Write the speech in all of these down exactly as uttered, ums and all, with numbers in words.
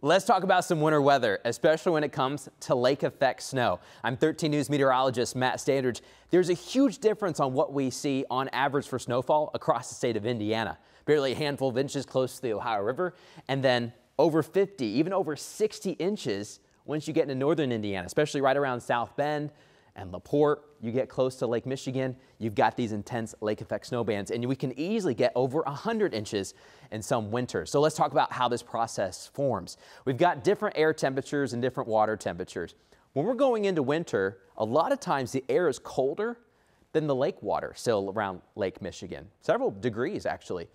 Let's talk about some winter weather, especially when it comes to lake effect snow. I'm thirteen News meteorologist Matt Standridge. There's a huge difference on what we see on average for snowfall across the state of Indiana. Barely a handful of inches close to the Ohio River, and then over fifty, even over sixty inches once you get into northern Indiana, especially right around South Bend and LaPorte. You get close to Lake Michigan, you've got these intense lake effect snow bands, and we can easily get over one hundred inches in some winters. So let's talk about how this process forms. We've got different air temperatures and different water temperatures. When we're going into winter, a lot of times the air is colder than the lake water still around Lake Michigan, several degrees actually.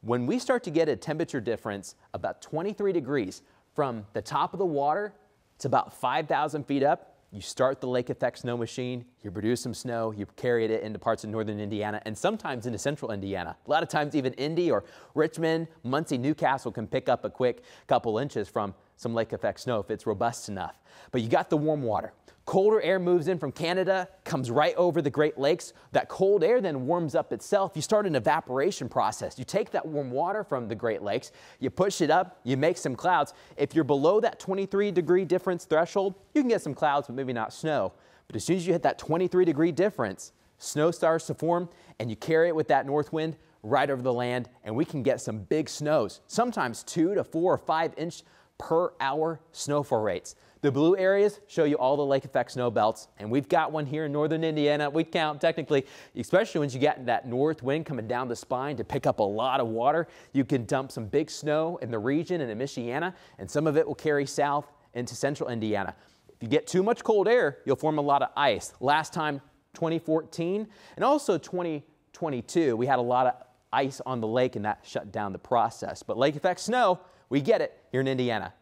When we start to get a temperature difference about twenty-three degrees from the top of the water to about five thousand feet up, you start the lake effect snow machine, you produce some snow, you carry it into parts of northern Indiana and sometimes into central Indiana. A lot of times even Indy or Richmond, Muncie, Newcastle can pick up a quick couple inches from some lake effect snow if it's robust enough. But you got the warm water. Colder air moves in from Canada, comes right over the Great Lakes. That cold air then warms up itself. You start an evaporation process. You take that warm water from the Great Lakes, you push it up, you make some clouds. If you're below that twenty-three degree difference threshold, you can get some clouds, but maybe not snow. But as soon as you hit that twenty-three degree difference, snow starts to form and you carry it with that north wind right over the land, and we can get some big snows, sometimes two to four or five inch per hour snowfall rates. The blue areas show you all the lake effect snow belts, and we've got one here in northern Indiana. We count technically, especially once you get that north wind coming down the spine to pick up a lot of water. You can dump some big snow in the region and in Michiana, and some of it will carry south into central Indiana. If you get too much cold air, you'll form a lot of ice. Last time, twenty fourteen, and also twenty twenty-two, we had a lot of ice on the lake, and that shut down the process. But lake effect snow, we get it here in Indiana.